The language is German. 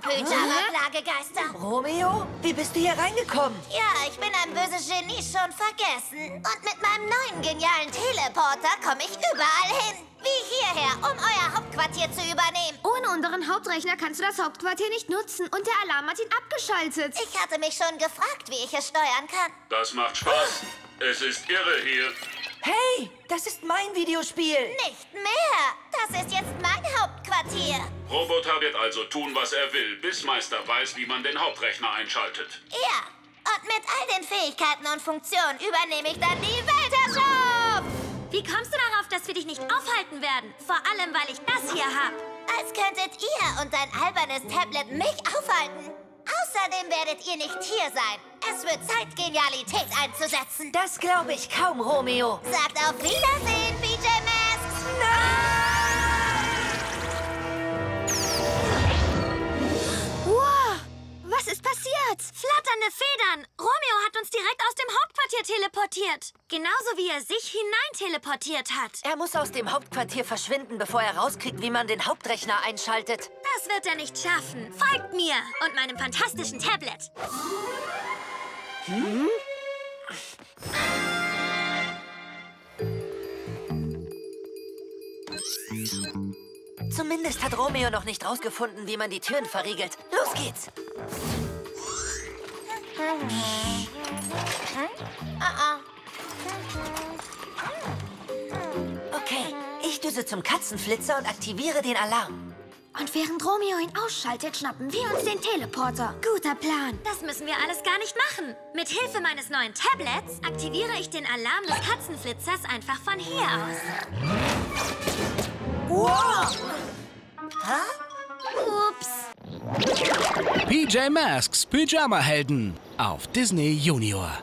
Pyjama-Plagegeister. Romeo, wie bist du hier reingekommen? Ja, ich bin ein böses Genie schon vergessen. Und mit meinem neuen genialen Teleporter komme ich überall hin. Wie hierher, um euer Hauptquartier zu übernehmen. Ohne unseren Hauptrechner kannst du das Hauptquartier nicht nutzen. Und der Alarm hat ihn abgeschaltet. Ich hatte mich schon gefragt, wie ich es steuern kann. Das macht Spaß. Es ist irre hier. Hey, das ist mein Videospiel. Nicht mehr. Das ist jetzt mein Hauptquartier. Roboter wird also tun, was er will, bis Meister weiß, wie man den Hauptrechner einschaltet. Ja, und mit all den Fähigkeiten und Funktionen übernehme ich dann die Welterschau. Wie kommst du darauf, dass wir dich nicht aufhalten werden? Vor allem, weil ich das hier habe. Als könntet ihr und dein albernes Tablet mich aufhalten. Außerdem werdet ihr nicht hier sein. Es wird Zeit, Genialität einzusetzen. Das glaube ich kaum, Romeo. Sagt auf Wiedersehen, PJ Masks. Nein! Wow, was ist passiert? Flatternde Federn. Romeo hat uns direkt aus dem Hauptquartier teleportiert. Genauso wie er sich hinein teleportiert hat. Er muss aus dem Hauptquartier verschwinden, bevor er rauskriegt, wie man den Hauptrechner einschaltet. Das wird er nicht schaffen. Folgt mir und meinem fantastischen Tablet. Hm? Zumindest hat Romeo noch nicht rausgefunden, wie man die Türen verriegelt. Los geht's! Okay, ich düse zum Katzenflitzer und aktiviere den Alarm. Und während Romeo ihn ausschaltet, schnappen wir uns den Teleporter. Guter Plan. Das müssen wir alles gar nicht machen. Mit Hilfe meines neuen Tablets aktiviere ich den Alarm des Katzenflitzers einfach von hier aus. Wow! Ups. PJ Masks Pyjamahelden auf Disney Junior.